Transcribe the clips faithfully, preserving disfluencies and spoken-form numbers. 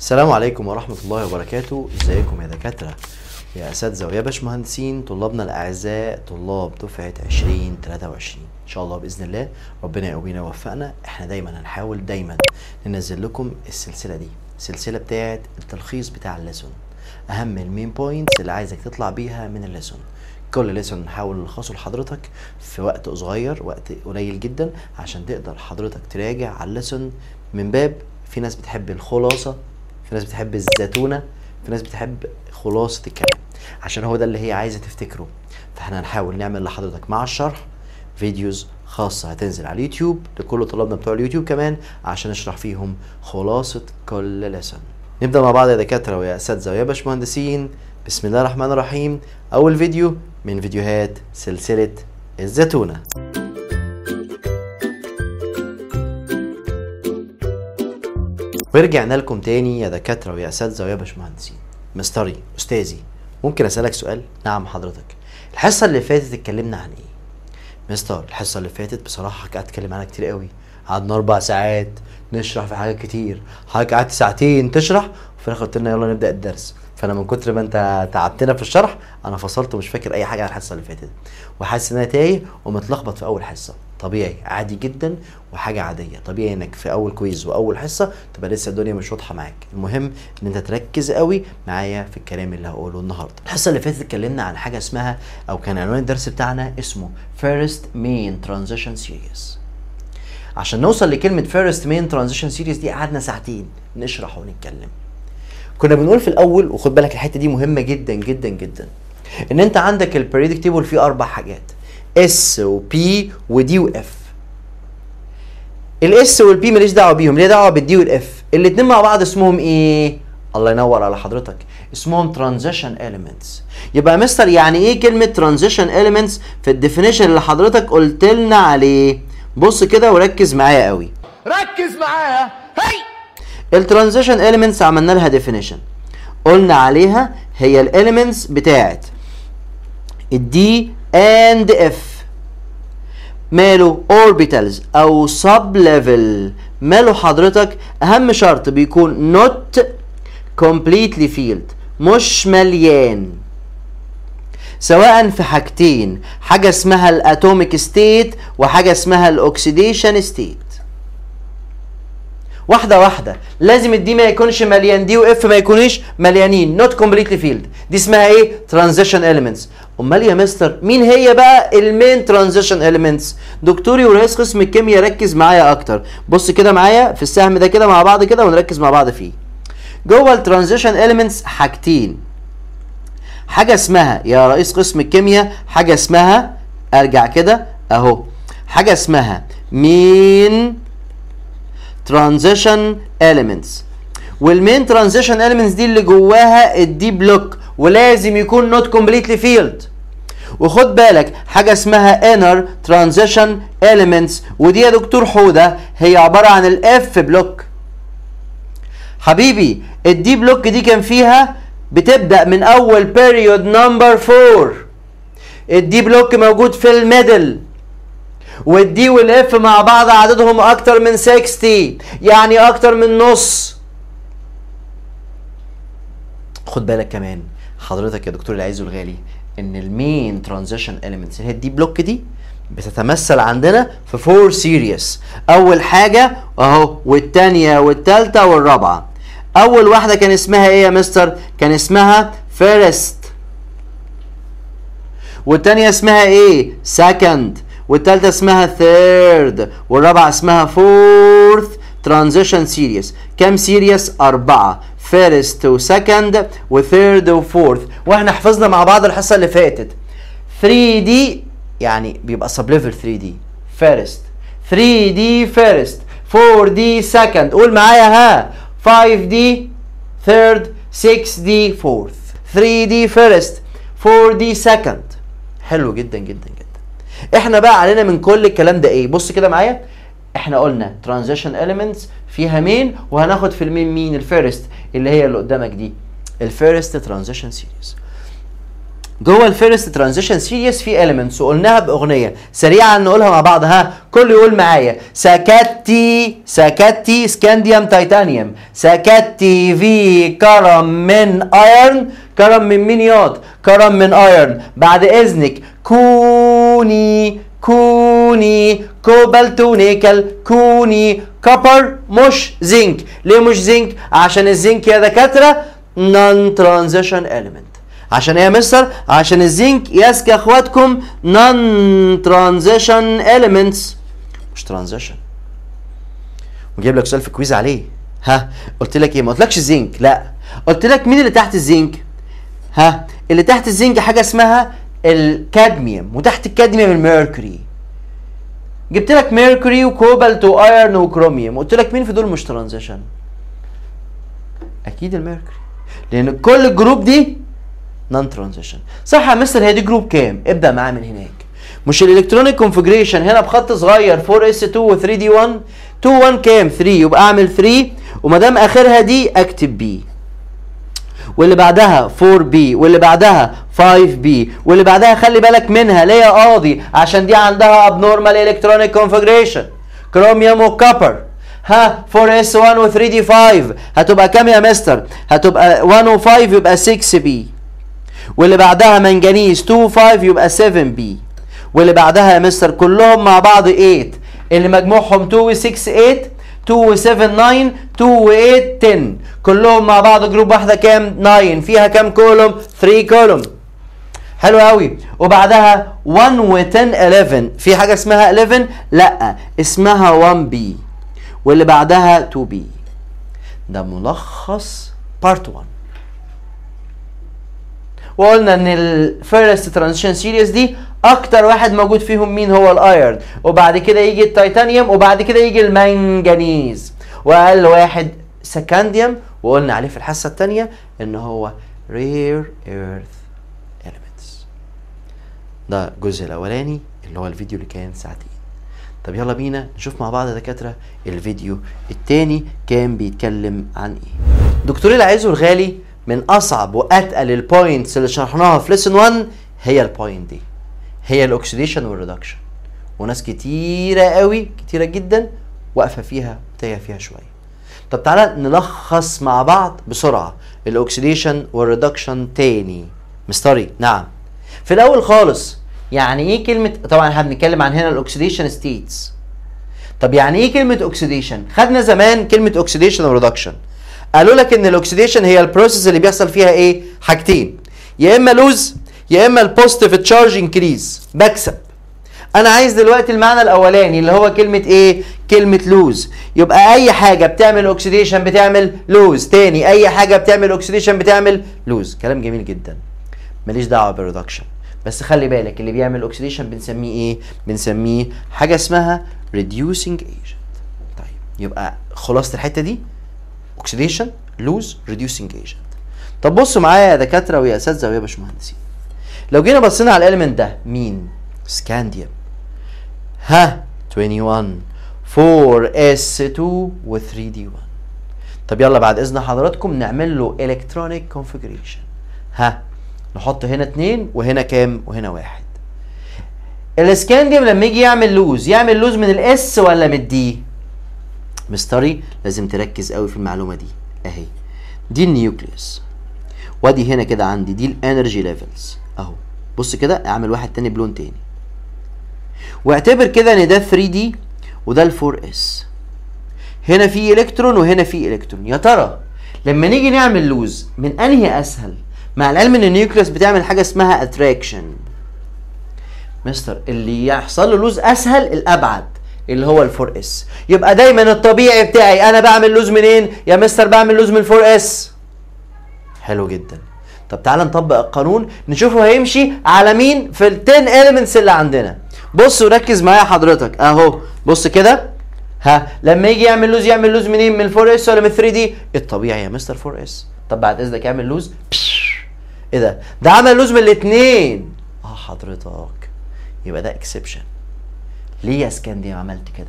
السلام عليكم ورحمة الله وبركاته. ازيكم يا دكاترة يا اساتذة ويا باشمهندسين، طلابنا الاعزاء، طلاب دفعة عشرين تلاتة وعشرين، ان شاء الله باذن الله ربنا يقوينا ويوفقنا. احنا دايما هنحاول دايما ننزل لكم السلسلة دي، السلسلة بتاعت التلخيص بتاع الليسون، اهم المين بوينتس اللي عايزك تطلع بيها من الليسون. كل ليسون نحاول نلخصه لحضرتك في وقت صغير، وقت قليل جدا، عشان تقدر حضرتك تراجع على الليسون من باب في ناس بتحب الخلاصة، في ناس بتحب الزتونة، في ناس بتحب خلاصة الكلام، عشان هو ده اللي هي عايزة تفتكره. فاحنا هنحاول نعمل لحضرتك مع الشرح فيديوز خاصة هتنزل على اليوتيوب لكل طلابنا بتوع اليوتيوب كمان، عشان نشرح فيهم خلاصة كل ليسون. نبدأ مع بعض يا دكاترة ويا اساتذة ويا باشمهندسين. بسم الله الرحمن الرحيم. أول فيديو من فيديوهات سلسلة الزتونة. ورجعنا لكم تاني يا دكاترة ويا اساتذة ويا باشمهندسين. مستري أستاذي، ممكن أسألك سؤال؟ نعم حضرتك. الحصة اللي فاتت اتكلمنا عن إيه؟ مستر، الحصة اللي فاتت بصراحة قعدت أتكلم عنها كتير قوي، قعدنا أربع ساعات نشرح في حاجات كتير، حضرتك قعدت ساعتين تشرح وفي الآخر قلت لنا يلا نبدأ الدرس. فانا من كتر ما انت تعبتنا في الشرح انا فصلت ومش فاكر اي حاجه عن الحصه اللي فاتت، وحاسس ان انا تايه ومتلخبط في اول حصه. طبيعي، عادي جدا، وحاجه عاديه. طبيعي انك في اول كويز واول حصه تبقى لسه الدنيا مش واضحه معاك. المهم ان انت تركز قوي معايا في الكلام اللي هقوله النهارده. الحصه اللي فاتت اتكلمنا عن حاجه اسمها، او كان عنوان الدرس بتاعنا اسمه First Main Transition Series. عشان نوصل لكلمه First Main Transition Series دي قعدنا ساعتين نشرح ونتكلم. كنا بنقول في الاول، وخد بالك الحته دي مهمه جدا جدا جدا، ان انت عندك البريودك تيبل فيه اربع حاجات، اس وبي ودي واف. الاس والبي ماليش دعوه بيهم، ليه دعوه بالدي والاف. الاتنين مع بعض اسمهم ايه؟ الله ينور على حضرتك، اسمهم ترانزيشن اليمنتس. يبقى يا مستر يعني ايه كلمه ترانزيشن اليمنتس في الديفينيشن اللي حضرتك قلت لنا عليه؟ بص كده وركز معايا قوي، ركز معايا. هي الترانزيشن elements عملنا لها definition، قلنا عليها هي الاليمنتس بتاعت الدي اند اف، ماله اوربيتالز او سب ليفل، ماله حضرتك اهم شرط بيكون not completely filled، مش مليان، سواء في حاجتين، حاجه اسمها الاتوميك ستيت وحاجه اسمها الاوكسيديشن ستيت. واحدة واحدة، لازم الدي ما يكونش مليان، دي واف ما يكونش مليانين، نوت كومبليتلي فيلد، دي اسمها ايه؟ ترانزيشن اليمنتس. امال يا مستر مين هي بقى المين ترانزيشن اليمنتس؟ دكتوري ورئيس قسم الكيمياء ركز معايا اكتر، بص كده معايا في السهم ده كده مع بعض كده ونركز مع بعض فيه. جوه الترانزيشن اليمنتس حاجتين، حاجة اسمها يا رئيس قسم الكيمياء، حاجة اسمها، ارجع كده اهو، حاجة اسمها مين ترانزيشن اليمنتس، والمين ترانزيشن اليمنتس دي اللي جواها الدي بلوك، ولازم يكون نوت كومبليتلي فيلد. وخد بالك حاجه اسمها انر ترانزيشن اليمنتس، ودي يا دكتور حوده هي عباره عن الاف بلوك. حبيبي الدي بلوك دي كان فيها بتبدا من اول بيريود نمبر فور، الدي بلوك موجود في الميدل، والدي والاف مع بعض عددهم اكتر من ستين، يعني اكتر من نص. خد بالك كمان حضرتك يا دكتور العزيز والغالي ان المين ترانزيشن اليمنتس اللي هي الدي بلوك دي بتتمثل عندنا في فور سيريس، اول حاجه اهو والثانيه والثالثه والرابعه. اول واحده كان اسمها ايه يا مستر؟ كان اسمها فيرست، والثانيه اسمها ايه؟ سكند، والثالثه اسمها ثيرد، والرابعه اسمها فورث ترانزيشن سيريس. كام سيريس؟ اربعه، فيرست وسكند وثيرد وفورث. واحنا حفظنا مع بعض الحصه اللي فاتت ثري دي، يعني بيبقى سب ليفل ثري دي فيرست، ثري دي فيرست، فور دي سكند، قول معايا ها، فايف دي ثيرد، سكس دي فورث، ثري دي فيرست، فور دي سكند. حلو جدا جدا جدا. احنا بقى علينا من كل الكلام ده ايه؟ بص كده معايا، احنا قلنا ترانزيشن اليمنتس فيها مين، وهناخد في المين مين؟ الفيرست اللي هي اللي قدامك دي، الفيرست ترانزيشن سيريز. جوه الفيرست ترانزيشن سيريس في إيليمنتس، وقلناها باغنيه سريعا نقولها مع بعض. ها كل يقول معايا سكتي سكتي سكانديوم تيتانيوم، سكتي في كرم من ايرن، كرم من مين ياض؟ كرم من ايرن، بعد اذنك كوني كوني كوبالتونيكال كوني كوبر مش زنك. ليه مش زنك؟ عشان الزنك يا دكاتره نون ترانزيشن إيليمنت. عشان ايه يا مستر؟ عشان الزنك ياسك يا اخواتكم نون ترانزيشن إيليمنتس مش ترانزيشن. وجايب لك سؤال في الكويز عليه. ها قلت لك ايه؟ ما قلتلكش الزنك، لا قلت لك مين اللي تحت الزنك؟ ها اللي تحت الزنك حاجه اسمها الكادميوم، وتحت الكادميوم الميركوري. جبت لك ميركوري وكوبالت وايرن وكروميوم، قلت لك مين في دول مش ترانزيشن؟ اكيد الميركوري، لان كل الجروب دي نون ترانزيشن. صح يا مستر، هي دي جروب كام؟ ابدا معاه من هناك. مش الالكترونيك كونفيجريشن هنا بخط صغير فور اس اتنين و ثري دي واحد اتنين واحد كام؟ ثلاثة، يبقى اعمل ثلاثة وما دام اخرها دي اكتب بي، واللي بعدها فور بي، واللي بعدها فايف بي، واللي بعدها خلي بالك منها ليه يا قاضي؟ عشان دي عندها ابنورمال الكترونيك كونفيجريشن كروميوم وكوبر. ها فور اس واحد و ثري دي فايف هتبقى كام يا مستر؟ هتبقى واحد و خمسة يبقى ستة بي، واللي بعدها منجنيز اتنين خمسة يبقى سبعة بي، واللي بعدها يا مستر كلهم مع بعض تمانية، اللي مجموعهم اتنين و ستة تمانية، اتنين و سبعة تسعة، اتنين و تمانية عشرة، كلهم مع بعض جروب واحده كام؟ تسعة، فيها كام كولوم؟ تلاتة كولوم. حلو قوي. وبعدها واحد و عشرة حداشر، في حاجه اسمها حداشر؟ لا اسمها واحد بي، واللي بعدها اتنين بي. ده ملخص بارت واحد. وقلنا ان الفيرست ترانزيشن سيريز دي اكتر واحد موجود فيهم مين هو؟ الايرن، وبعد كده يجي التيتانيوم، وبعد كده يجي المنجنيز، واقل واحد سكانديوم، وقلنا عليه في الحصه الثانيه ان هو رير ايرث إيليمنتس. ده الجزء الاولاني اللي هو الفيديو اللي كان ساعتين. طب يلا بينا نشوف مع بعض يا دكاتره الفيديو الثاني كان بيتكلم عن ايه. دكتوري العزو الغالي، من اصعب واتقل البوينتس اللي شرحناها في ليسن واحد هي البوينت دي، هي الاكسيديشن والريدكشن، وناس كتيره قوي كتيره جدا واقفه فيها تايه فيها شويه. طب تعالى نلخص مع بعض بسرعه الاكسيديشن والريدكشن تاني مستري. نعم في الاول خالص يعني ايه كلمه؟ طبعا احنا بنتكلم عن هنا الاكسيديشن ستيتس. طب يعني ايه كلمه اكسيديشن؟ خدنا زمان كلمه اكسيديشن وريدكشن، قالوا لك ان الاكسيديشن هي البروسيس اللي بيحصل فيها ايه؟ حاجتين، يا اما لوز يا اما البوزيتيف تشارج انكريز، بكسب. انا عايز دلوقتي المعنى الاولاني اللي هو كلمه ايه؟ كلمه لوز. يبقى اي حاجه بتعمل اوكسيديشن بتعمل لوز، تاني اي حاجه بتعمل اوكسيديشن بتعمل لوز. كلام جميل جدا، ماليش دعوه بالريدكشن، بس خلي بالك اللي بيعمل اوكسيديشن بنسميه ايه؟ بنسميه حاجه اسمها ريديوسنج ايجنت. طيب يبقى خلاصه الحته دي اوكسيديشن لوز ريديوسنج ايجنت. طب بصوا معايا يا دكاتره ويا اساتذه ويا باشمهندسين، لو جينا بصينا على الاليمنت ده مين؟ سكانديوم. ها واحد وعشرين فور اس اتنين و ثري دي واحد. طب يلا بعد اذن حضراتكم نعمل له الكترونيك كونفيجريشن. ها نحط هنا اتنين وهنا كام؟ وهنا واحد. الاسكانديوم لما يجي يعمل لوز يعمل لوز من الاس ولا من الدي؟ مستري لازم تركز قوي في المعلومه دي. اهي دي النيوكليوس، وادي هنا كده عندي دي الانرجي ليفلز اهو. بص كده، اعمل واحد تاني بلون تاني، واعتبر كده ان ده ثري دي وده الفور اس، هنا في الكترون وهنا في الكترون. يا ترى لما نيجي نعمل لوز من انهي اسهل؟ مع العلم ان النيوكليوس بتعمل حاجه اسمها اتراكشن. مستر اللي يحصل له لوز اسهل الابعد اللي هو الفور اس، يبقى دايما الطبيعي بتاعي انا بعمل لوز منين يا مستر؟ بعمل لوز من الفور اس. حلو جدا. طب تعالى نطبق القانون نشوفه هيمشي على مين في ال عشرة elements اللي عندنا. بص وركز معايا حضرتك اهو، بص كده. ها لما يجي يعمل لوز يعمل لوز منين؟ من الفور اس ولا من ثري دي؟ الطبيعي يا مستر فور اس. طب بعد اذنك يعمل لوز، ايه ده؟ ده عمل لوز من الاثنين. اه حضرتك يبقى ده اكسبشن. ليه يا سكانديوم عملت كده؟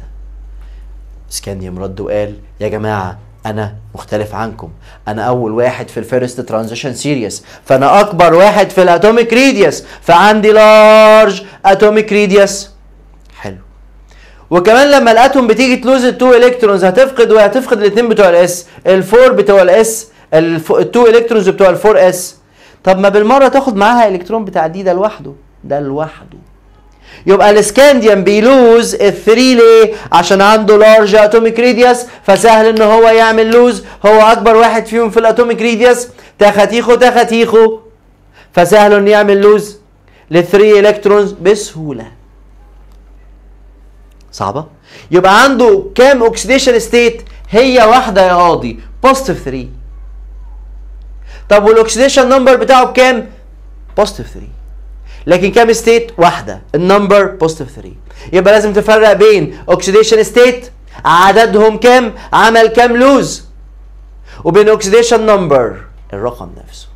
سكانديوم رد وقال يا جماعه انا مختلف عنكم، انا اول واحد في الفيرست ترانزيشن سيريس، فانا اكبر واحد في الاتوميك ريديوس، فعندي لارج اتوميك ريديوس. حلو. وكمان لما الاتوم بتيجي تلوز التو الكترونز هتفقد وهتفقد الاثنين بتوع الاس، الفور بتوع الاس، التو الكترونز بتوع الفور اس. طب ما بالمره تاخد معاها الكترون بتاع دي، ده لوحده، ده لوحده. يبقى الاسكانديوم بيلوز الثري ليه؟ عشان عنده لارج اتوميك ريديوس، فسهل ان هو يعمل لوز، هو اكبر واحد فيهم في الاتوميك ريديوس، تخاتيخه تخاتيخه، فسهل انه يعمل لوز للثري الكترونز بسهوله. صعبه؟ يبقى عنده كام اوكسيديشن ستيت؟ هي واحده يا قاضي، بوزيتيف ثري. طب والاوكسيديشن نمبر بتاعه بكام؟ بوزيتيف ثري. لكن كام ستيت؟ واحدة، النمبر بوزيتيف ثري. يبقى لازم تفرق بين اوكسيديشن ستيت عددهم كام؟ عمل كام لوز؟ وبين اوكسيديشن نمبر الرقم نفسه.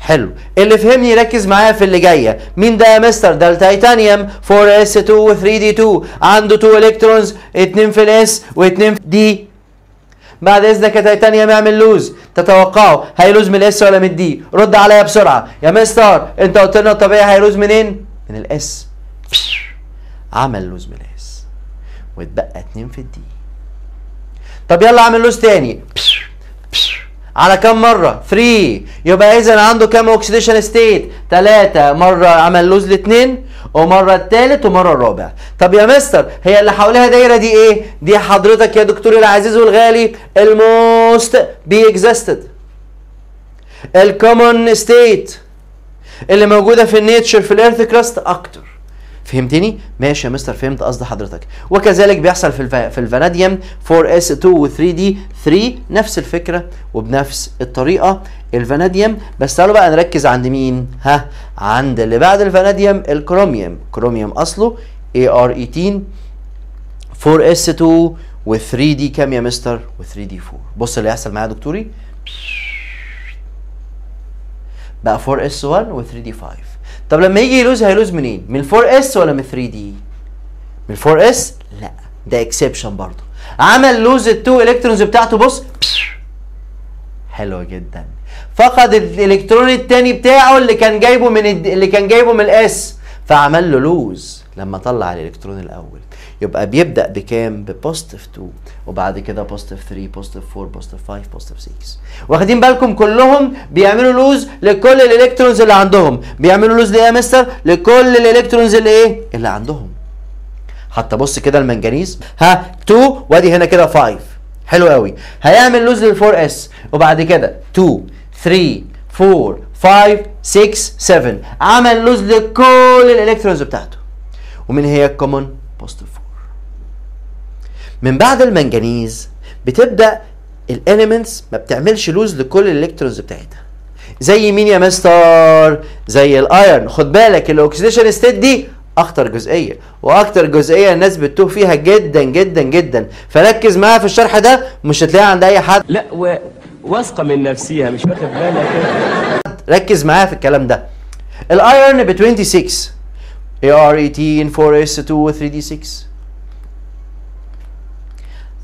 حلو، اللي فهمني يركز معايا في اللي جاية. مين ده يا مستر؟ ده التيتانيوم فور اس اتنين و ثري دي اتنين، عنده اتنين الكترونز، اتنين في الاس واتنين في دي. بعد اذنك يا تيتانيوم اعمل لوز، تتوقعوا هيلوز من الاس ولا من الدي؟ رد عليا بسرعه يا مستر، انت قلت لنا الطبيعي هيلوز منين؟ من الاس. عمل لوز من الاس واتبقى اتنين في الدي. طب يلا اعمل لوز تاني على كام مره؟ ثري. يبقى اذا عنده كام اوكسيديشن ستيت؟ ثلاثة، مره عمل لوز لاتنين ومره الثالث ومره الرابع. طب يا مستر هي اللي حواليها دايره دي ايه؟ دي حضرتك يا دكتوري العزيز والغالي الموست بي اكزيستد، الكومون ستيت اللي موجوده في النيتشر في الايرث كراست اكتر. فهمتني؟ ماشي يا مستر، فهمت قصد حضرتك. وكذلك بيحصل في الف... في الفاناديوم فور اس اتنين و ثري دي ثري نفس الفكره وبنفس الطريقه. الفاناديوم بس تعالوا بقى نركز عند مين؟ ها، عند اللي بعد الفاناديوم الكروميوم. كروميوم اصله اي ار تمنتاشر، فور اس اتنين و ثري دي كام يا مستر؟ و ثري دي اربعة. بص اللي هيحصل معايا يا دكتوري، بقى فور اس واحد و ثري دي خمسة. طب لما يجي يلوز هيلوز منين؟ من الفور اس ولا من ثري دي؟ من الفور اس؟ لا، ده اكسبشن برضه. عمل لوز التو الكترونز بتاعته، بص. حلو جدا. فقد الالكترون الثاني بتاعه اللي كان جايبه من الد... اللي كان جايبه من الاس، فعمل له لوز لما طلع الالكترون الاول. يبقى بيبدا بكام؟ ببوزيتيف اتنين، وبعد كده بوزيتيف ثري، بوزيتيف اربعة، بوزيتيف خمسة، بوزيتيف ستة. واخدين بالكم كلهم بيعملوا لوز لكل الالكترونز اللي عندهم. بيعملوا لوز ليه يا مستر؟ لكل الالكترونز اللي ايه؟ اللي عندهم. حتى بص كده المنجنيز، ها اتنين، وادي هنا كده خمسة. حلو قوي. هيعمل لوز للفور اس، وبعد كده اتنين ثري اربعة خمسة ستة سبعة، عمل لوز لكل الالكترونز بتاعته. ومن هي الكومون؟ بوزيتيف اربعة. من بعد المنجنيز بتبدا الاليمنتس ما بتعملش لوز لكل الالكترونز بتاعتها. زي مين يا مستر؟ زي الايرن. خد بالك الاوكسيديشن ستيت دي اخطر جزئيه، واكتر جزئيه الناس بتتوه فيها جدا جدا جدا، فركز معاها في الشرح ده، مش هتلاقيها عند اي حد. لا و... واثقه من نفسيها، مش واخد بالها كده. ركز معايا في الكلام ده. الايرن ب ستة وعشرين اي ار تمنتاشر فور اس اتنين ثري دي ستة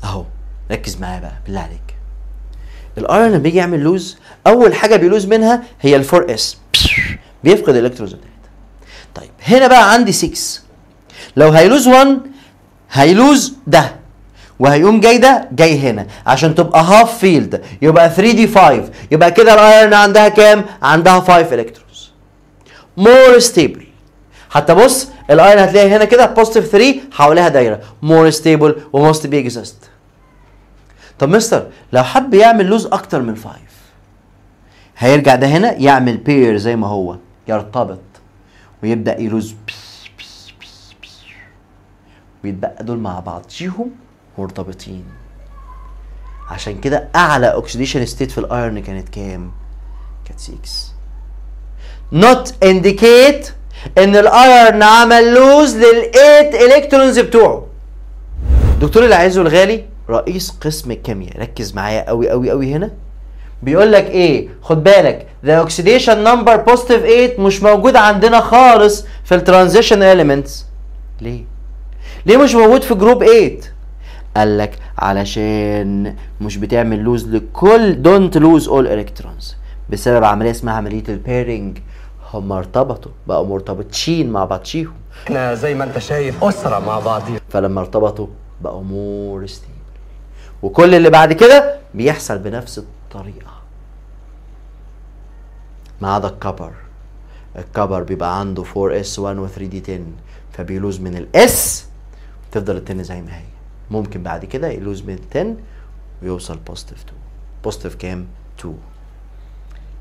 اهو. ركز معايا بقى بالله عليك. الايرن لما بيجي يعمل لوز اول حاجه بيلوز منها هي الفور اس، بيفقد الالكترونز بتاعتها. طيب هنا بقى عندي ستة، لو هيلوز واحد هيلوز ده وهيقوم جاي ده جاي هنا عشان تبقى هاف فيلد، يبقى ثري دي خمسة. يبقى كده الايرن عندها كام؟ عندها خمسة الكترونز، مور ستيبل. حتى بص الايرن هتلاقي هنا كده بوزيتيف ثري، حواليها دايره، مور ستيبل وموست بي اكزيست. طب مستر لو حب يعمل لوز اكتر من خمسة هيرجع ده هنا يعمل بير زي ما هو، يرتبط ويبدا يلوز بس بس بس بس، ويتبقى دول مع بعضيهم مرتبطين. عشان كده اعلى اوكسيديشن ستيت في الايرن كانت كام؟ كانت ستة. not indicate ان الايرن عمل لوز للإيت الكترونز بتوعه. دكتور العزيز والغالي رئيس قسم الكيمياء، ركز معايا قوي قوي قوي. هنا بيقول لك ايه؟ خد بالك the oxidation number positive eight مش موجود عندنا خالص في الترانزيشن elements. ليه؟ ليه مش موجود في جروب eight؟ قال لك علشان مش بتعمل لوز لكل دونت لوز اول الكترونز بسبب عمليه اسمها عمليه البيرنج. هم ارتبطوا، بقوا مرتبطين مع بعضيهم. احنا زي ما انت شايف اسره مع بعضيهم، فلما ارتبطوا بقوا مور ستيبل، وكل اللي بعد كده بيحصل بنفس الطريقه ما عدا الكبر. الكبر بيبقى عنده فور اس واحد و ثري دي عشرة فبيلوز من الاس، تفضل التن زي ما هي. ممكن بعد كده يلوز من عشرة ويوصل بوزيتيف اتنين. بوزيتيف كام؟ اتنين.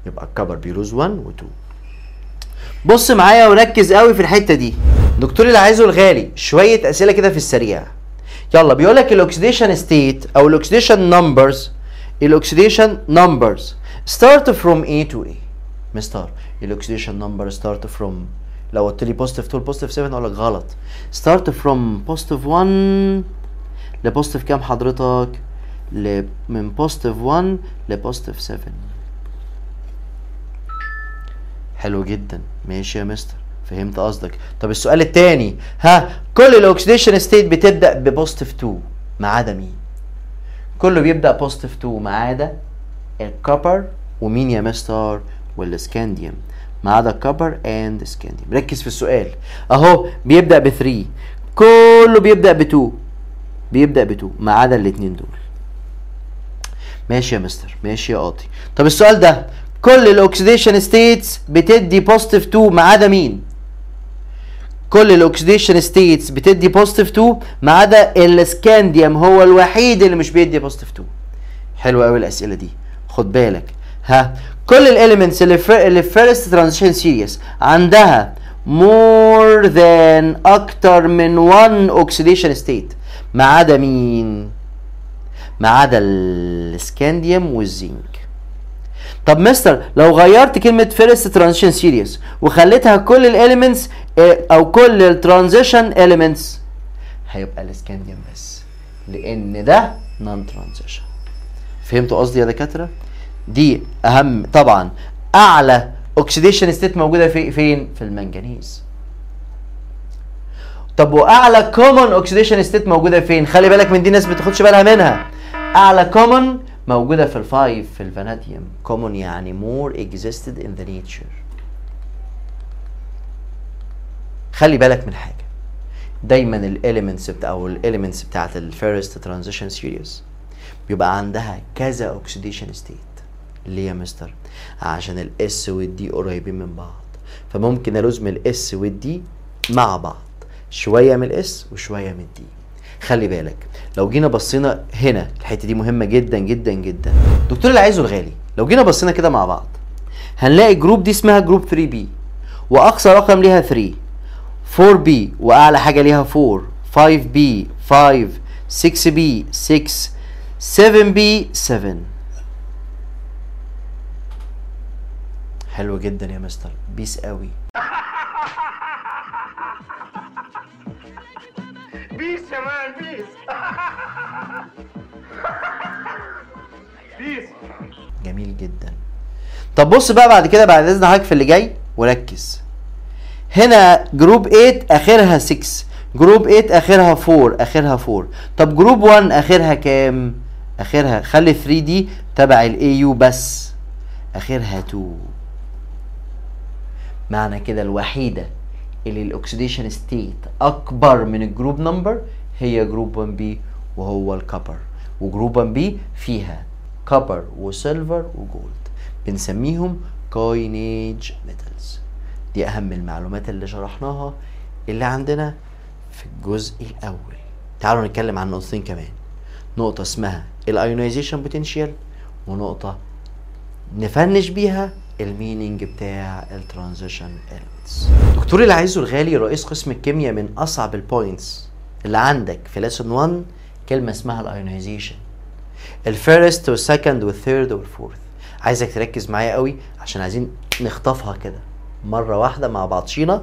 يبقى الكبر بيلوز واحد و اتنين. بص معايا وركز قوي في الحته دي. دكتور اللي عايزه الغالي شويه اسئله كده في السريع. يلا بيقول لك الاكسيديشن ستيت او الاكسيديشن نمبرز. الاكسيديشن نمبرز ستارت فروم ايه تو ايه؟ مستر الاكسيديشن نمبر ستارت فروم، لو قلت لي بوزيتيف اتنين بوزيتيف سبعة اقول لك غلط. ستارت فروم بوزيتيف واحد لبوزيتيف كام حضرتك؟ من بوزيتيف واحد لبوزيتيف سبعة. حلو جدا، ماشي يا مستر، فهمت قصدك. طب السؤال الثاني، ها كل الاكسيديشن ستيت بتبدا ببوزيتيف اتنين ما عدا مين؟ كله بيبدا بوزيتيف اتنين ما عدا الكوبر ومين يا مستر؟ والسكانديوم، ما عدا الكوبر اند سكانديوم. ركز في السؤال اهو، بيبدا ب تلاتة كله بيبدا ب اتنين، بيبدا ب اتنين ما عدا الاثنين دول. ماشي يا مستر، ماشي يا قاضي. طب السؤال ده كل الاكسيديشن ستيتس بتدي بوزيتيف اتنين ما عدا مين؟ كل الاكسيديشن ستيتس بتدي بوزيتيف اتنين ما عدا السكانديوم، هو الوحيد اللي مش بيدي بوزيتيف اتنين. حلوه قوي الاسئله دي، خد بالك. ها كل الاليمنتس اللي في اللي فيرست ترانزيشن سيريس عندها مور ذان اكتر من واحد اوكسيديشن ستيت ما عدا مين؟ ما عدا السكانديوم والزنك. طب مستر لو غيرت كلمه فيرست ترانزيشن سيريس وخليتها كل الاليمنتس او كل الترانزيشن اليمنتس هيبقى السكانديوم بس، لان ده نون ترانزيشن. فهمتوا قصدي يا دكاتره؟ دي اهم طبعا. اعلى اوكسيديشن ستيت موجوده في فين؟ في المنجنيز. طب واعلى كومن اوكسيديشن ستيت موجوده فين؟ خلي بالك من دي، الناس ما بتاخدش بالها منها. اعلى كومن موجوده في الفايف في الفاناديوم. كومن يعني مور اكزيستد ان ذا نيتشر. خلي بالك من حاجه، دايما الاليمنتس او الاليمنتس بتاعت الفيرست ترانزيشن سيريز بيبقى عندها كذا اوكسيديشن ستيت. ليه يا مستر؟ عشان الاس والدي قريبين من بعض، فممكن الوز من الاس والدي مع بعض، شويه من الاس وشويه من الدي. خلي بالك لو جينا بصينا هنا الحته دي مهمه جدا جدا جدا. دكتور اللي عايزه الغالي لو جينا بصينا كده مع بعض هنلاقي الجروب دي اسمها جروب تلاتة بي، واقصى رقم ليها تلاتة، فور بي واعلى حاجه ليها أربعة، فايف بي خمسة، سكس بي ستة، سبعة بي سبعة. حلو جدا يا مستر، بيس قوي. بيس يا مان، بيس بيس. جميل جدا. طب بص بقى بعد كده، بعد اذن حضرتك في اللي جاي وركز. هنا جروب تمانية اخرها ستة، جروب تمانية اخرها أربعة، اخرها أربعة. طب جروب واحد اخرها كام؟ اخرها خلي تلاتة دي تبع الاي يو بس، اخرها اتنين. معنى كده الوحيده اللي الاكسيديشن ستيت اكبر من الجروب نمبر هي جروب واحد بي وهو الكوبر، وجروب واحد بي فيها كوبر وسيلفر وجولد، بنسميهم كوينيج ميتالز. دي اهم المعلومات اللي شرحناها اللي عندنا في الجزء الاول. تعالوا نتكلم عن نقطتين كمان، نقطه اسمها الايونيزيشن بوتنشال، ونقطه نفنش بيها المينينج بتاع الترانزيشن إلمنتس. دكتور اللي عايزه الغالي رئيس قسم الكيمياء، من اصعب البوينتس اللي عندك في ليسون واحد كلمه اسمها الايونيزيشن، الفيرست والسكند والثيرد والفورث. عايزك تركز معايا قوي عشان عايزين نخطفها كده مره واحده مع بعضينا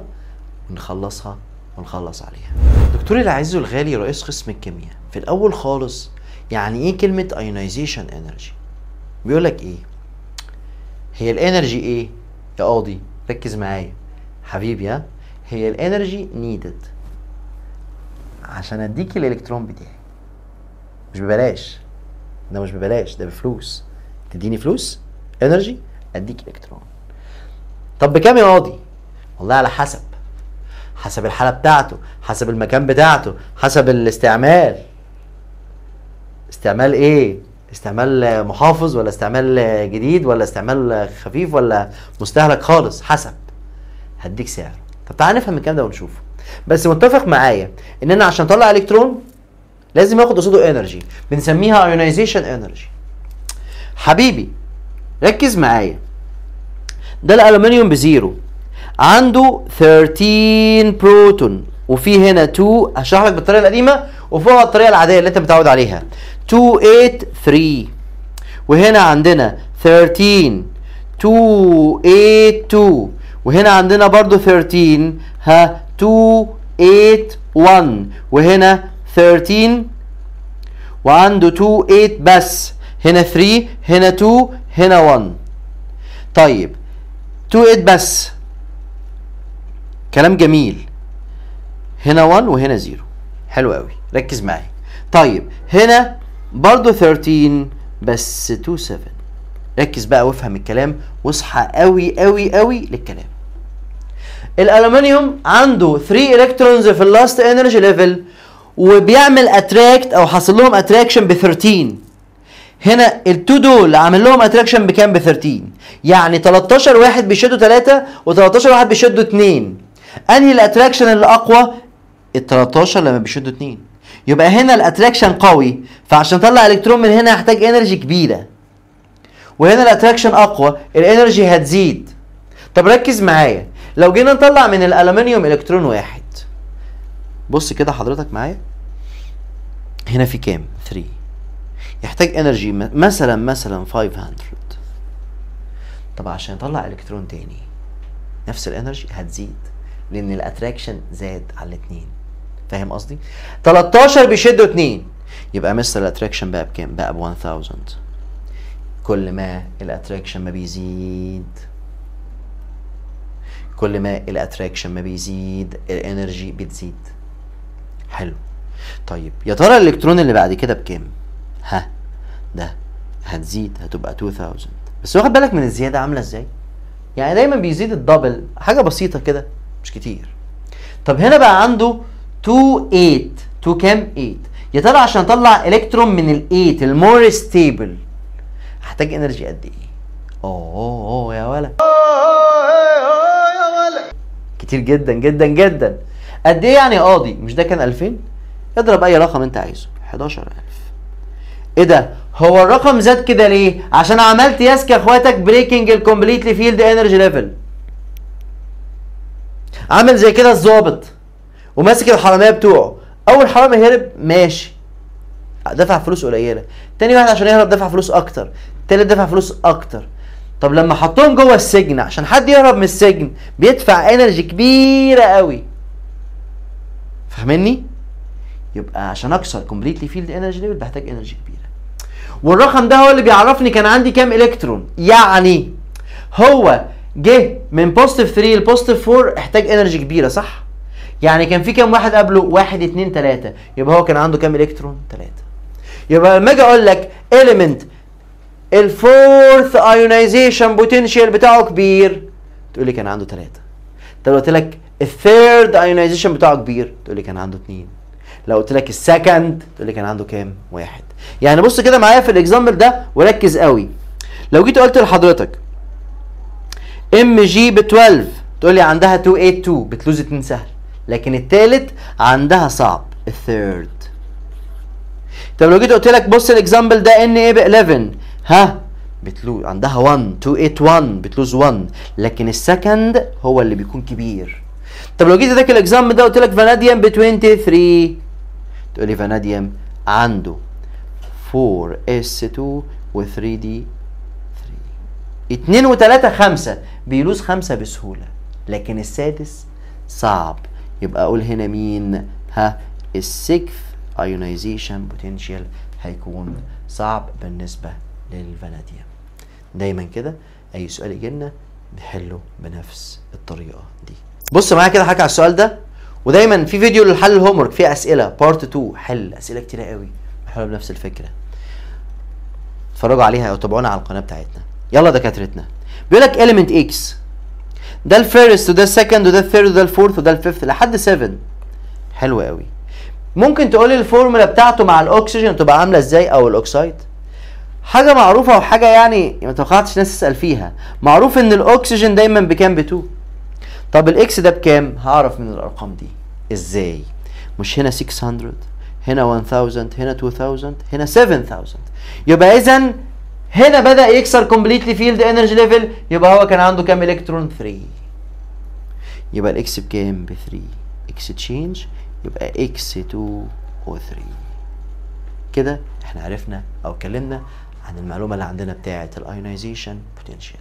ونخلصها ونخلص عليها. دكتور اللي عايزه الغالي رئيس قسم الكيمياء، في الاول خالص يعني ايه كلمه ايونيزيشن انرجي؟ بيقول لك ايه هي الانرجي؟ ايه يا قاضي؟ ركز معايا حبيبي. ها هي الانرجي نيدد عشان اديك الالكترون بتاعي، مش ببلاش، ده مش ببلاش، ده بفلوس. تديني فلوس انرجي اديك الكترون. طب بكام يا قاضي؟ والله على حسب، حسب الحاله بتاعته، حسب المكان بتاعته، حسب الاستعمال. استعمال ايه؟ استعمال محافظ ولا استعمال جديد ولا استعمال خفيف ولا مستهلك خالص، حسب هديك سعر. طب تعالى نفهم الكلام ده ونشوفه. بس متفق معايا ان انا عشان اطلع الكترون لازم اخد قصاده انرجي، بنسميها ايونايزيشن انرجي. حبيبي ركز معايا، ده الالومنيوم بزيرو عنده ثلاثة عشر بروتون، وفي هنا اتنين، هشرح لك بالطريقه القديمه وفوقها الطريقه العاديه اللي انت متعود عليها، اتنين تمانية تلاتة، وهنا عندنا تلاتة عشر اتنين تمانية اتنين، وهنا عندنا برضو تلاتة ها اتنين تمانية واحد، وهنا تلاتة وعنده اتنين تمانية بس، هنا تلاتة هنا اتنين هنا واحد. طيب اتنين تمانية بس كلام جميل، هنا واحد وهنا صفر، حلو قوي، ركز معايا. طيب هنا برضو تلاتة بس سبعة وعشرين، ركز بقى وافهم الكلام واصحى قوي قوي قوي للكلام. الالومنيوم عنده تلاتة الكترونز في اللاست انرجي ليفل، وبيعمل اتراكت او حاصل لهم اتراكشن ب تلاتة. هنا التو دول عامل لهم اتراكشن بكام؟ ب تلاتة، يعني تلتاشر واحد بيشدوا تلاتة و13 واحد بيشدوا اتنين. انهي الاتراكشن اللي اقوى؟ ال تلتاشر لما بيشدوا اتنين، يبقى هنا الاتراكشن قوي، فعشان اطلع الكترون من هنا هحتاج انرجي كبيره. وهنا الاتراكشن اقوى، الانرجي هتزيد. طب ركز معايا، لو جينا نطلع من الالومنيوم الكترون واحد، بص كده حضرتك معايا، هنا في كام؟ تلاتة، يحتاج انرجي مثلا مثلا خمسمية. طب عشان يطلع الكترون تاني نفس الانرجي هتزيد، لان الاتراكشن زاد على الاثنين، فاهم قصدي؟ تلتاشر بيشدوا اتنين، يبقى مستر الاتراكشن بقى بكام؟ بقى ب ألف. كل ما الاتراكشن ما بيزيد، كل ما الاتراكشن ما بيزيد الانرجي بتزيد. حلو. طيب يا ترى الالكترون اللي بعد كده بكام؟ ها ده هتزيد، هتبقى ألفين. بس واخد بالك من الزياده عامله ازاي؟ يعني دايما بيزيد الدبل، حاجه بسيطه كده مش كتير. طب هنا بقى عنده اتنين تمانية، اتنين كام؟ تمانية. يا ترى عشان اطلع الكترون من ال تمانية المور ستيبل هحتاج انرجي قد ايه؟ اوه اوه يا ولا، كتير جدا جدا جدا. قد ايه يعني يا قاضي؟ مش ده كان ألفين؟ اضرب اي رقم انت عايزه، حداشر ألف. ايه ده؟ هو الرقم زاد كده ليه؟ عشان عملت ياسك يا اخواتك بريكنج الكومبليتلي فيلد انرجي ليفل. عامل زي كده الظابط وماسك الحراميه بتوعه، اول حرامي هرب ماشي دفع فلوس قليله، تاني واحد عشان يهرب دفع فلوس اكتر، تالت دفع فلوس اكتر. طب لما حطهم جوه السجن عشان حد يهرب من السجن بيدفع انرجي كبيره قوي، فاهمني؟ يبقى عشان اكسر كومبليتلي فيلد انرجي ليفل بحتاج انرجي كبيره، والرقم ده هو اللي بيعرفني كان عندي كام الكترون. يعني هو جه من بوزيتيف تلاتة لبوزيتيف أربعة احتاج انرجي كبيره، صح؟ يعني كان في كام واحد قبله؟ واحد اتنين تلاته، يبقى هو كان عنده كام الكترون؟ تلاته. يبقى لما اجي اقول لك element الفورث ايونايزيشن بوتنشال بتاعه كبير، تقول لي كان عنده تلاته. طب لو قلت لك الثيرد ايونايزيشن بتاعه كبير، تقول لي كان عنده اتنين. لو قلت لك السكند، تقول لي كان عنده كام؟ واحد. يعني بص كده معايا في الاكزامبل ده وركز قوي. لو جيت قلت لحضرتك ام جي ب اتناشر، تقول لي عندها اتنين تمانية اتنين، بتلوز اتنين سهل، لكن التالت عندها صعب، الثيرد. طب لو جيت قلت لك بص الاكزامبل ده ان ايه ب حداشر، ها بتلوز عندها واحد، اتنين تمانية واحد بتلوز واحد، لكن السكند هو اللي بيكون كبير. طب لو جيت اداك الاكزامبل ده قلت لك فاناديوم ب تلاتة وعشرين، تقول لي فاناديوم عنده أربعة اس اتنين و تلاتة دي تلاتة، اتنين وتلاتة خمسة، بيلوز خمسة بسهولة، لكن السادس صعب. يبقى اقول هنا مين؟ ها السكث ايونايزيشن بوتنشال هيكون صعب بالنسبه للفاناديوم. دايما كده اي سؤال يجيلنا نحله بنفس الطريقه دي. بص معايا كده حاجه على السؤال ده، ودايما في فيديو للحل الهوم ورك فيه اسئله بارت اتنين، حل اسئله كتير قوي، حلوه بنفس الفكره. اتفرجوا عليها او تابعونا على القناه بتاعتنا. يلا دكاترتنا. بيقول لك element اكس، ده الفيرست وده السكند وده الثيرد وده الفورث وده الفيفث لحد سبعة. حلو قوي. ممكن تقول لي الفورمولا بتاعته مع الاكسجين تبقى عامله ازاي او الاكسايد؟ حاجه معروفه وحاجه يعني ما توقعتش ناس تسال فيها. معروف ان الاكسجين دايما بكام؟ ب2. طب الاكس ده بكام؟ هعرف من الارقام دي ازاي؟ مش هنا ستمية، هنا ألف، هنا ألفين، هنا سبعة آلاف. يبقى اذا هنا بدا يكسر كومبليتلي فيلد انرجي ليفل. يبقى هو كان عنده كام الكترون؟ ثلاثة. يبقى الاكس بكام؟ ب3. اكس تشينج، يبقى اكس اتنين او تلاتة. كده احنا عرفنا او اتكلمنا عن المعلومه اللي عندنا بتاعه الايونيزيشن بوتنشال.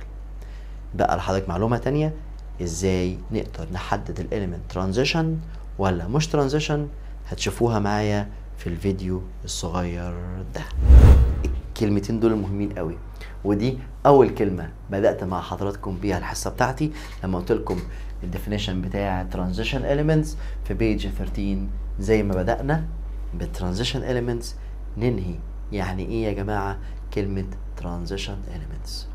بقى لحضرتك معلومه ثانيه، ازاي نقدر نحدد الاليمنت ترانزيشن ولا مش ترانزيشن؟ هتشوفوها معايا في الفيديو الصغير ده. الكلمتين دول مهمين قوي، ودي اول كلمه بدات مع حضراتكم بيها الحصه بتاعتي لما قلت لكم الديفينيشن بتاع ترانزيشن اليمنتس في بيج تلتاشر. زي ما بدانا بالترانزيشن اليمنتس ننهي يعني ايه يا جماعه كلمه ترانزيشن اليمنتس.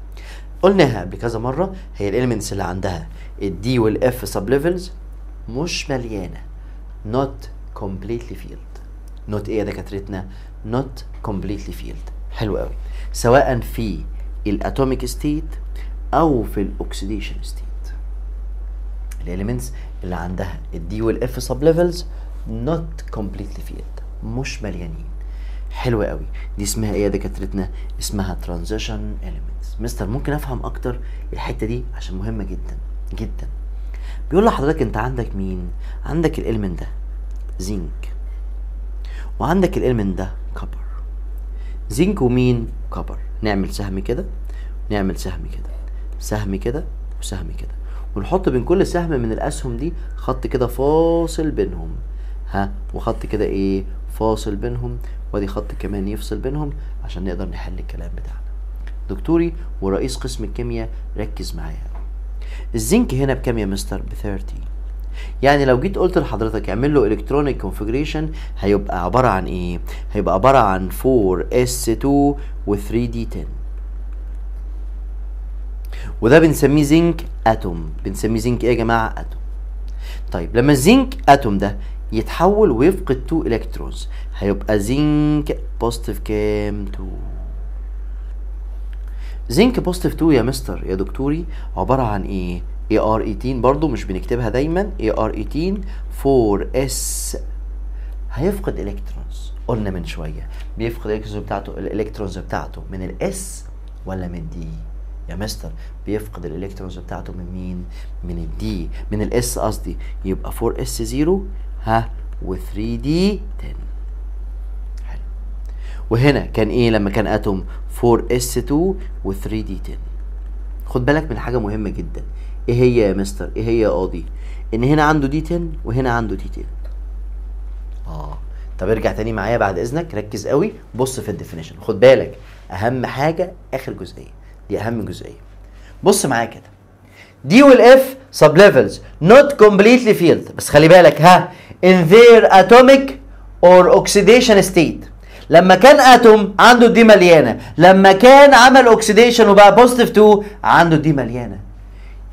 قلناها قبل كذا مره، هي الاليمنتس اللي عندها الدي والاف سب ليفلز مش مليانه، نوت كومبليتلي فيلد. نوت ايه يا دكاترتنا؟ نوت كومبليتلي فيلد. حلو قوي. سواء في الاتوميك ستيت او في الاكسيديشن ستيت، الاليمنتس اللي عندها الدي والاف سب ليفلز نوت كومبليتلي فيلد، مش مليانين. حلو قوي. دي اسمها ايه يا دكاترتنا؟ اسمها ترانزيشن اليمنتس. مستر ممكن افهم اكتر الحته دي عشان مهمه جدا جدا. بيقول لحضرتك انت عندك مين؟ عندك الالمنت ده زنك، وعندك الالمنت ده كبر. زنك ومين؟ كبر. نعمل سهم كده، نعمل سهم كده، سهم كده، وسهم كده، ونحط بين كل سهم من الاسهم دي خط كده فاصل بينهم، ها، وخط كده ايه فاصل بينهم، وادي خط كمان يفصل بينهم عشان نقدر نحل الكلام بتاعنا. دكتوري ورئيس قسم الكيمياء ركز معايا. الزنك هنا بكام يا مستر؟ ب تلاتين. يعني لو جيت قلت لحضرتك اعمل له الكترونيك كونفيجريشن هيبقى عباره عن ايه؟ هيبقى عباره عن فور إس اتنين و ثري دي عشرة، وده بنسميه زنك اتوم. بنسميه زنك ايه يا جماعه؟ اتوم. طيب لما الزنك اتوم ده يتحول ويفقد اتنين الكترونز هيبقى زنك بوزيتيف كام؟ اتنين. زنك بوزيتيف اتنين يا مستر يا دكتوري عباره عن ايه؟ اي ار تمنتاشر، برضو مش بنكتبها دايما، اي ار تمنتاشر فور إس، هيفقد الكترونز. قلنا من شويه بيفقد الالكترونز بتاعته الالكترونز بتاعته من الاس ولا من دي يا مستر؟ بيفقد الالكترونز بتاعته من مين؟ من الدي، من الاس قصدي. يبقى فور إس زيرو ها و ثري دي عشرة. حلو. وهنا كان ايه لما كان اتوم؟ فور إس اتنين و ثري دي عشرة. خد بالك من حاجه مهمه جدا. ايه هي يا مستر؟ ايه هي يا قاضي؟ ان هنا عنده دي عشرة وهنا عنده دي عشرة. اه طب ارجع تاني معايا بعد اذنك، ركز قوي، بص في الديفينيشن. خد بالك اهم حاجه اخر جزئيه، دي اهم جزئيه. بص معايا كده، دي والاف سب ليفلز نوت كومبليتلي فيلد، بس خلي بالك ها in their atomic or oxidation state. لما كان اتوم عنده دي مليانه، لما كان عمل اوكسيديشن وبقى بوزيتيف اتنين عنده دي مليانه.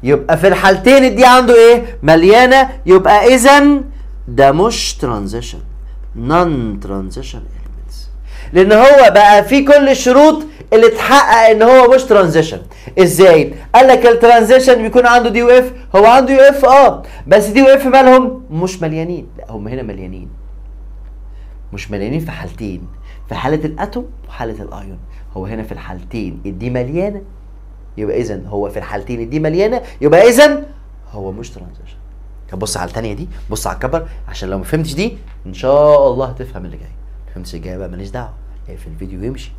يبقى في الحالتين الدي عنده ايه؟ مليانه. يبقى اذا ده مش ترانزيشن، نون ترانزيشن اليمنتس، لان هو بقى في كل الشروط اللي تحقق ان هو مش ترانزيشن. ازاي؟ قال لك الترانزيشن بيكون عنده دي واف، هو عنده يو اف اه، بس دي واف مالهم؟ مش مليانين. لا هم هنا مليانين، مش مليانين في حالتين، في حاله الاتوم وحاله الايون. هو هنا في الحالتين الدي مليانه، يبقى اذا هو في الحالتين الدي مليانه، يبقى اذا هو مش ترانزيشن. طب بص على الثانيه دي، بص على الكبر، عشان لو ما فهمتش دي ان شاء الله هتفهم اللي جاي. ما فهمتش الجاي بقى ماليش دعوه، اقفل الفيديو وامشي،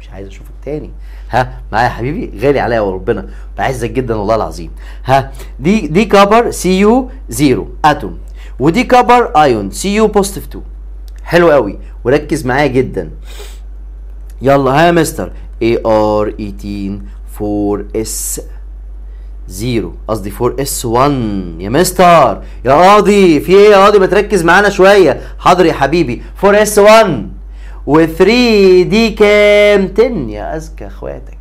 مش عايز اشوفك تاني. ها معايا يا حبيبي؟ غالي عليا وربنا، بعزك جدا والله العظيم. ها دي دي كبر سي يو زيرو اتوم، ودي كبر ايون سي يو بوزيتيف اتنين. حلو قوي، وركز معايا جدا. يلا ها يا مستر، اي ار تمنتاشر فور إس زيرو قصدي فور إس واحد يا مستر. يا قاضي في ايه يا قاضي؟ ما تركز معانا شويه. حاضر يا حبيبي، فور إس واحد و3 دي كام؟ عشرة يا اذكى اخواتك.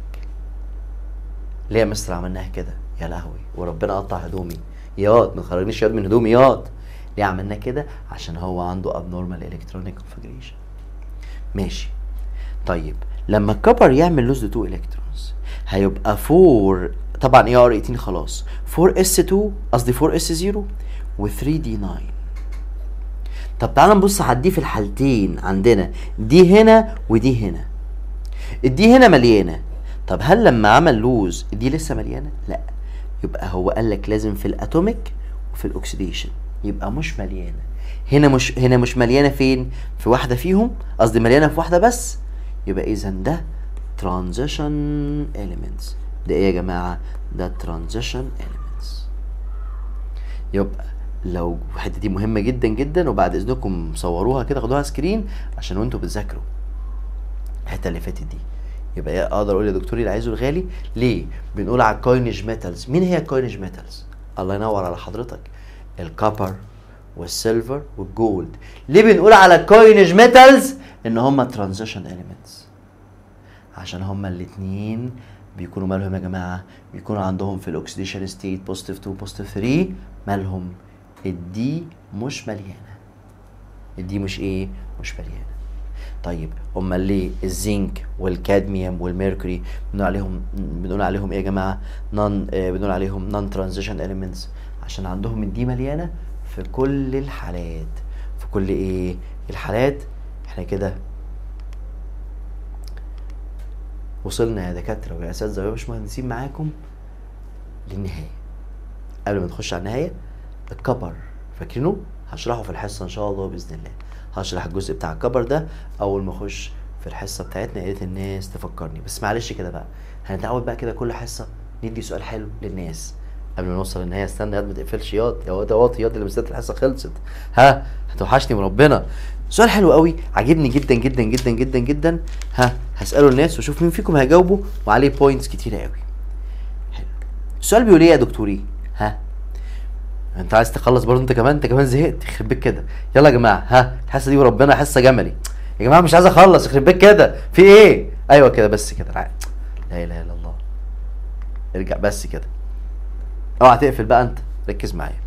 ليه يا مستر عملناها كده؟ يا لهوي وربنا قطع هدومي ياض، ما تخرجنيش ياض من هدومي ياض. ليه عملنا كده؟ عشان هو عنده ابنورمال الكترونيك كونفجريشن. ماشي. طيب لما الكبر يعمل لوز اتنين الكترونز هيبقى أربعة، طبعا اي ار تمنتاشر خلاص، أربعة إس اتنين قصدي أربعة إس صفر و تلاتة دي تسعة. طب تعال نبص على دي في الحالتين، عندنا دي هنا ودي هنا. الدي هنا مليانه، طب هل لما عمل لوز دي لسه مليانه؟ لا، يبقى هو قال لك لازم في الاتوميك وفي الاكسيديشن، يبقى مش مليانه. هنا مش هنا مش مليانه فين؟ في واحده فيهم، قصدي مليانه في واحده بس. يبقى اذا ده ترانزيشن اليمنتس. ده ايه يا جماعه؟ ده ترانزيشن اليمنتس. يبقى لو الحته دي مهمه جدا جدا، وبعد اذنكم صوروها كده خدوها سكرين عشان وانتوا بتذاكروا الحته اللي فاتت دي. يبقى ايه اقدر اقول يا دكتور اللي عايزه الغالي؟ ليه بنقول على الكوينج ميتالز؟ مين هي الكوينج ميتالز؟ الله ينور على حضرتك، الكوبر والسيلفر والجولد. ليه بنقول على الكوينج ميتالز ان هم ترانزيشن اليمنتس؟ عشان هم الاثنين بيكونوا مالهم يا جماعه؟ بيكونوا عندهم في الاكسيديشن ستيت بوزيتيف اتنين بوزيتيف تلاتة، مالهم؟ الدي مش مليانه. الدي مش ايه؟ مش مليانه. طيب امال ليه الزنك والكادميوم والميركوري بنقول عليهم بنقول عليهم ايه يا جماعه؟ نون آه بنقول عليهم نون ترانزيشن اليمنتس، عشان عندهم الدي مليانه في كل الحالات. في كل ايه الحالات؟ احنا كده وصلنا يا دكاتره ويا اساتذه ويا باشمهندسين معاكم للنهايه. قبل ما نخش على النهايه، الكبر فاكرينه؟ هشرحه في الحصه ان شاء الله باذن الله. هشرح الجزء بتاع الكبر ده اول ما اخش في الحصه بتاعتنا، يا ريت الناس تفكرني. بس معلش كده بقى، هنتعود بقى كده كل حصه ندي سؤال حلو للناس قبل ما نوصل للنهايه. استنى ياض ما تقفلش ياض، يا واد واطي ياض اللي مستني الحصه خلصت. ها هتوحشني وربنا. سؤال حلو قوي عاجبني جدا جدا جدا جدا جدا. ها هساله الناس واشوف مين فيكم هيجاوبه وعليه بوينتس كتيره قوي. حلو. السؤال بيقول ايه يا دكتوري؟ ها انت عايز تخلص برضه انت كمان؟ انت كمان زهقت يخرب بيك كده. يلا يا جماعه، ها الحصه دي وربنا حصه جملي يا جماعه، مش عايز اخلص يخرب بيك كده. في ايه؟ ايوه كده بس كده. لا اله الا الله، ارجع بس كده، اوعى تقفل بقى، انت ركز معايا.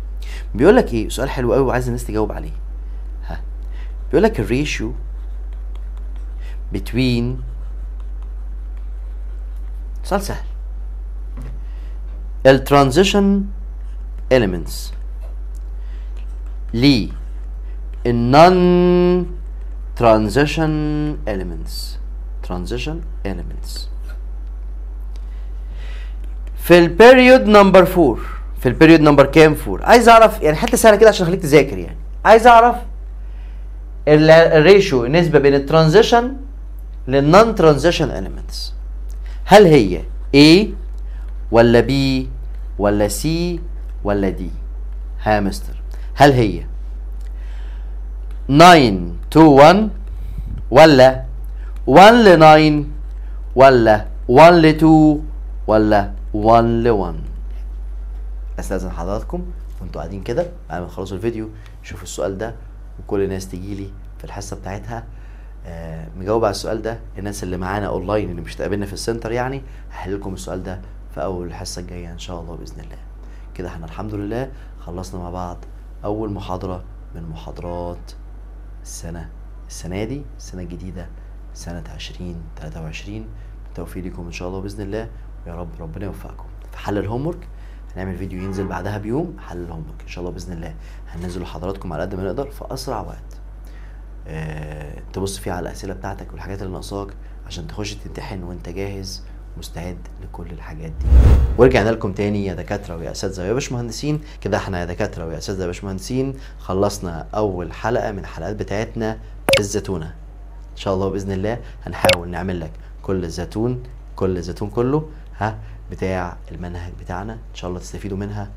بيقول لك ايه؟ سؤال حلو قوي وعايز الناس تجاوب عليه. ها بيقول لك الريشيو بتوين، سؤال سهل، الترانزيشن elements لي النون ترانزيشن elements ترانزيشن elements في البيريود نمبر أربعة. في البيريود نمبر كام؟ أربعة. عايز اعرف يعني حتى سهله كده عشان اخليك تذاكر، يعني عايز اعرف الريشيو، النسبه بين الترانزيشن للنون ترانزيشن elements، هل هي A ولا B ولا C ولا دي؟ ها مستر هل هي تسعة تو واحد ولا واحد لتسعة ولا واحد لاتنين ولا واحد لواحد؟ استاذن حضراتكم وانتوا قاعدين كده بعد ما تخلصوا الفيديو شوفوا السؤال ده، وكل الناس تجيلي في الحصه بتاعتها آه مجاوبه على السؤال ده. الناس اللي معانا اونلاين اللي مش هتقابلنا في السنتر يعني هحل لكم السؤال ده في اول الحصه الجايه ان شاء الله باذن الله. كده احنا الحمد لله خلصنا مع بعض اول محاضره من محاضرات السنه السنه دي، السنه الجديده سنه عشرين تلاتة وعشرين. بالتوفيق لكم ان شاء الله باذن الله، ويا رب ربنا يوفقكم. في حل الهومورك هنعمل فيديو ينزل بعدها بيوم، حل الهومورك ان شاء الله باذن الله هننزله لحضراتكم على قد ما نقدر في اسرع وقت. اه تبص فيه على الاسئله بتاعتك والحاجات اللي ناقصاك عشان تخش تمتحن وانت جاهز مستعد لكل الحاجات دي. ورجعنا لكم تاني يا دكاتره ويا اساتذه ويا باشمهندسين. كده احنا يا دكاتره ويا اساتذه ويا باشمهندسين خلصنا اول حلقه من الحلقات بتاعتنا في الزيتونه. ان شاء الله باذن الله هنحاول نعمل لك كل الزيتون كل الزيتون كله ها بتاع المنهج بتاعنا، ان شاء الله تستفيدوا منها.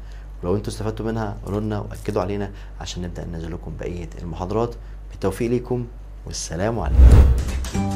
ولو انتوا استفدتوا منها قولوا لنا واكدوا علينا عشان نبدا ننزل لكم بقيه المحاضرات. بالتوفيق ليكم والسلام عليكم.